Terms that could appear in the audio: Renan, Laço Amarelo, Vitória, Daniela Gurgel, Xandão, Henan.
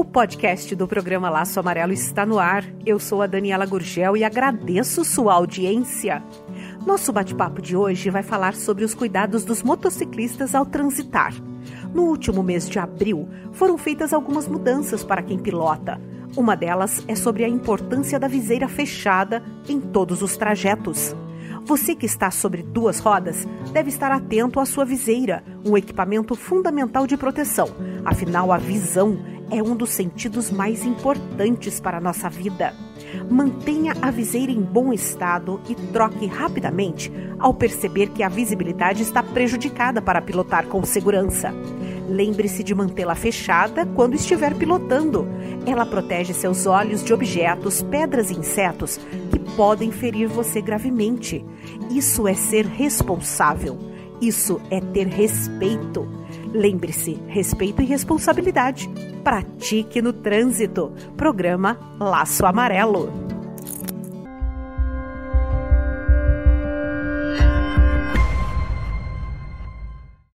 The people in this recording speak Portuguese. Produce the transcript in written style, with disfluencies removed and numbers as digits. O podcast do programa Laço Amarelo está no ar. Eu sou a Daniela Gurgel e agradeço sua audiência. Nosso bate-papo de hoje vai falar sobre os cuidados dos motociclistas ao transitar. No último mês de abril, foram feitas algumas mudanças para quem pilota. Uma delas é sobre a importância da viseira fechada em todos os trajetos. Você que está sobre duas rodas deve estar atento à sua viseira, um equipamento fundamental de proteção. Afinal, a visão é um dos sentidos mais importantes para a nossa vida. Mantenha a viseira em bom estado e troque rapidamente ao perceber que a visibilidade está prejudicada para pilotar com segurança. Lembre-se de mantê-la fechada quando estiver pilotando. Ela protege seus olhos de objetos, pedras e insetos que podem ferir você gravemente. Isso é ser responsável. Isso é ter respeito. Lembre-se, respeito e responsabilidade. Pratique no trânsito. Programa Laço Amarelo.